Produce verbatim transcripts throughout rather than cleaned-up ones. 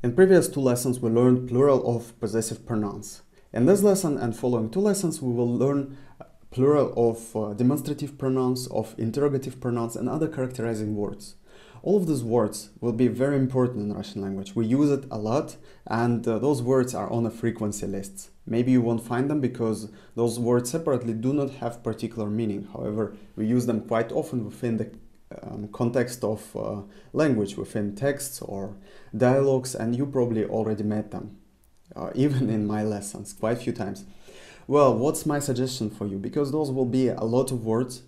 In previous two lessons we learned plural of possessive pronouns. In this lesson and following two lessons we will learn plural of uh, demonstrative pronouns, of interrogative pronouns and other characterizing words. All of these words will be very important in Russian language. We use it a lot and uh, those words are on a frequency list. Maybe you won't find them because those words separately do not have particular meaning. However, we use them quite often within the Um, context of uh, language, within texts or dialogues, and you probably already met them, uh, even in my lessons, quite a few times. Well, what's my suggestion for you? Because those will be a lot of words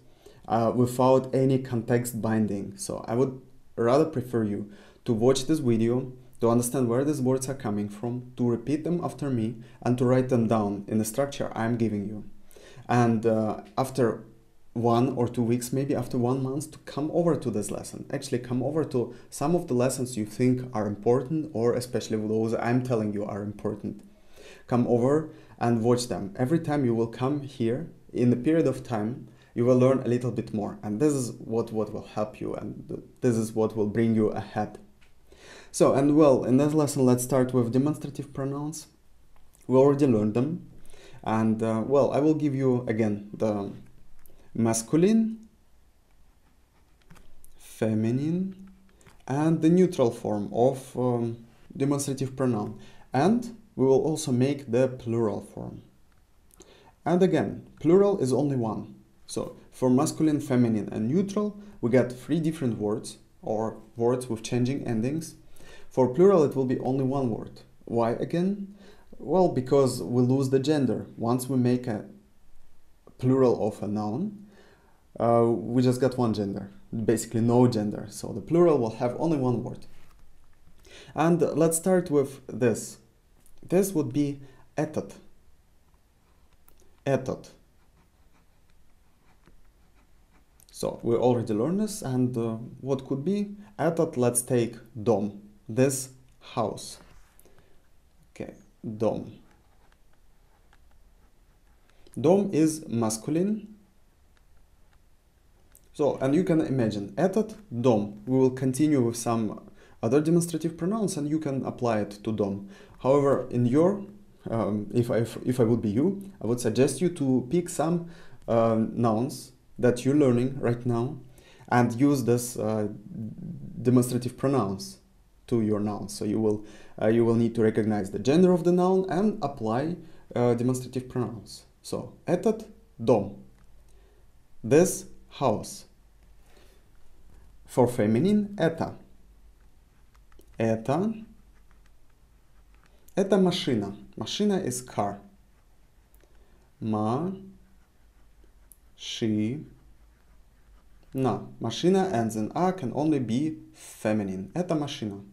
uh, without any context binding. So I would rather prefer you to watch this video, to understand where these words are coming from, to repeat them after me, and to write them down in the structure I'm giving you. And uh, after one or two weeks, maybe after one month, to come over to this lesson. Actually, come over to some of the lessons you think are important, or especially those I'm telling you are important. Come over and watch them. Every time you will come here, in the period of time, you will learn a little bit more. And this is what, what will help you, and this is what will bring you ahead. So, and well, in this lesson, let's start with demonstrative pronouns. We already learned them. And, uh, well, I will give you, again, the masculine, feminine, and the neutral form of um, demonstrative pronoun. And we will also make the plural form. And again, plural is only one. So for masculine, feminine, and neutral, we got three different words, or words with changing endings. For plural, it will be only one word. Why again? Well, because we lose the gender. Once we make a plural of a noun, uh, we just got one gender, basically no gender. So the plural will have only one word. And let's start with this. This would be этот. Этот. So we already learned this, and uh, what could be? Этот, let's take дом, this house. Okay, дом. Дом is masculine. So, and you can imagine, этот, дом. We will continue with some other demonstrative pronouns and you can apply it to дом. However, in your, um, if, I, if, if I would be you, I would suggest you to pick some uh, nouns that you're learning right now and use this uh, demonstrative pronouns to your nouns. So you will, uh, you will need to recognize the gender of the noun and apply uh, demonstrative pronouns. So, этот дом, this house. For feminine, это. Это. Это машина. Машина is car. Ма-ши-на. Машина ends in A can only be feminine. Это машина.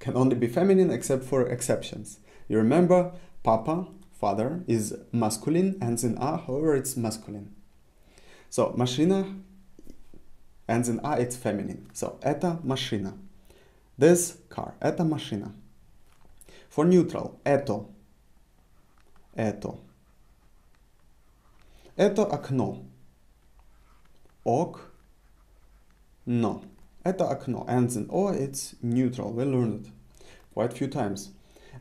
Can only be feminine except for exceptions. You remember, papa, father, is masculine, ends in A, however, it's masculine. So, машина ends in A, it's feminine. So, это машина. This car, это машина. For neutral, это. Это. Это окно. Ок-но. Это окно, ends in O, it's neutral. We learned it quite a few times.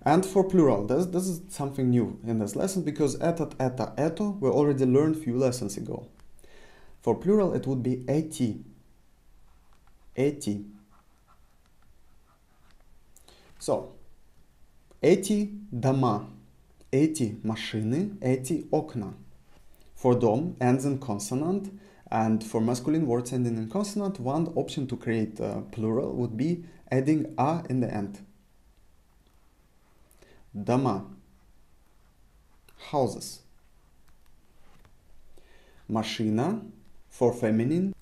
And for plural, this, this is something new in this lesson because этот, это, это we already learned a few lessons ago. For plural, it would be эти. Эти. So, эти дома, эти машины, эти окна. For дом ends in consonant, and for masculine words ending in consonant, one option to create a plural would be adding a in the end. Дома, houses. Машина, for feminine,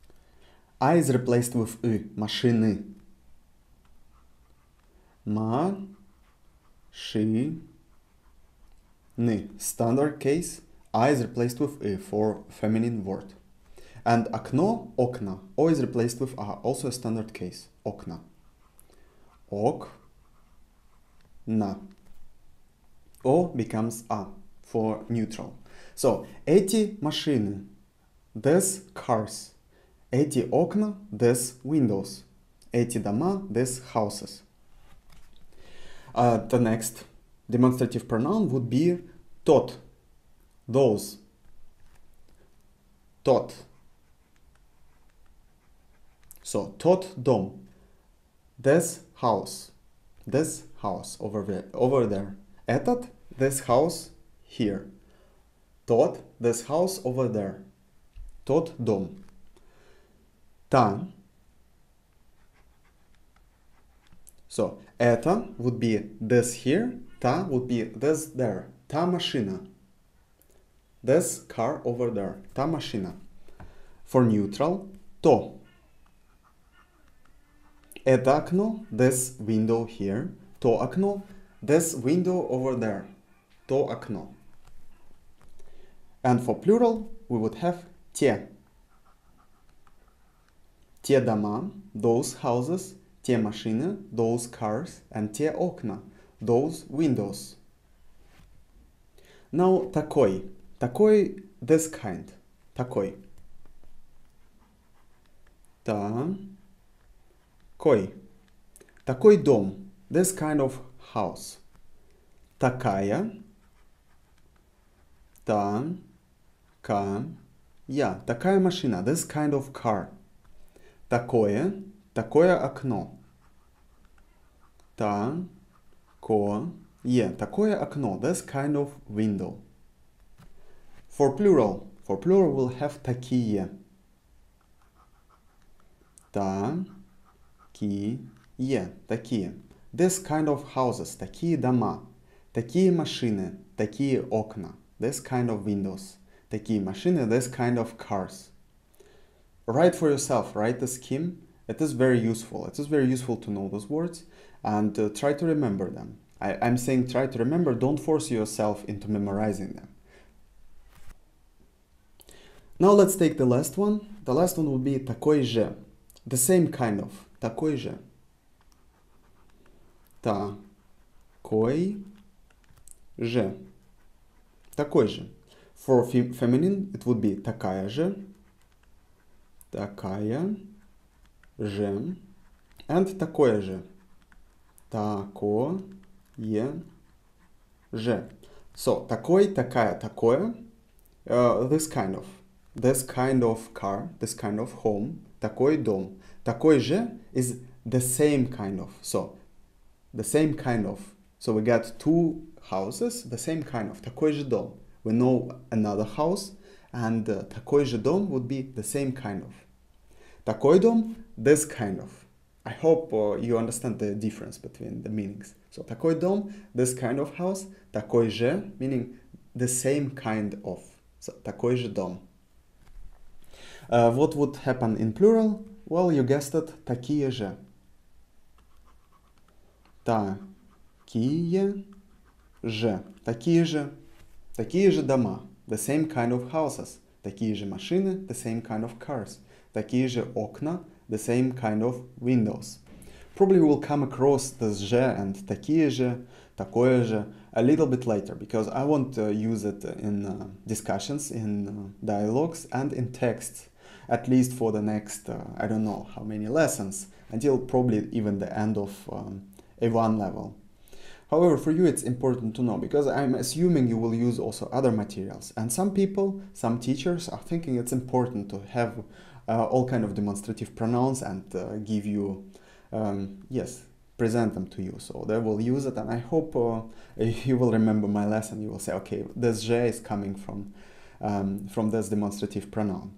I is replaced with ы, машины. Ма-ши-ны, standard case, I is replaced with ы for feminine word. And окно, окна, O is replaced with a, also a standard case, окна. Ок-на. O becomes A for neutral. So, эти машины, this cars. Эти окна, this windows. Эти дома, this houses. Uh, the next demonstrative pronoun would be тот, those, тот. So тот дом, this house, this house over there, over there. Этот, this house here. Тот, this house over there. Тот дом. Там. So, это would be this here, та would be this there, та машина. This car over there, та машина. For neutral, то. Это окно, this window here, то окно, this window over there, то окно. And for plural, we would have те. Те дома, those houses, те машины, those cars, and те окна, those windows. Now, такой. Такой, this kind. Такой. Такой. Такой дом, this kind of house. Такая. Такая. Такая машина, this kind of car. Такое. Такое окно. Такое. Такое окно, this kind of window. For plural, for plural we'll have такие. Такие. Такие. This kind of houses, такие дома. Такие машины, такие окна. This kind of windows. Такие машины, this kind of cars. Write for yourself, write the scheme. It is very useful. It is very useful to know those words and uh, try to remember them. I, I'm saying try to remember, don't force yourself into memorizing them. Now let's take the last one. The last one will be такой же. The same kind of. Такой же. Такой же. Такой же. For fem feminine, it would be такая же. Такая же. And такое же. Такое же. So, такой, такая, такое. Uh, this kind of. This kind of car. This kind of home. Такой дом. Такой же is the same kind of. So, the same kind of. So, we got two houses. The same kind of. Такой же дом. We know another house. And uh, такой же дом would be the same kind of. Такой дом, this kind of. I hope uh, you understand the difference between the meanings. So, такой дом, this kind of house. Такой же, meaning the same kind of. So, такой же дом. Uh, what would happen in plural? Well, you guessed it, такие же. Такие же. Такие же. Такие же дома. The same kind of houses. Такие же машины, the same kind of cars. Такие же окна, the same kind of windows. Probably we'll come across this же and такие же, такое же a little bit later, because I want to use it in uh, discussions, in uh, dialogues, and in texts, at least for the next, uh, I don't know how many lessons, until probably even the end of um, A one level. However, for you it's important to know, because I'm assuming you will use also other materials. And some people, some teachers are thinking it's important to have uh, all kind of demonstrative pronouns and uh, give you, um, yes, present them to you. So they will use it, and I hope uh, you will remember my lesson. You will say, okay, this же is coming from, um, from this demonstrative pronoun.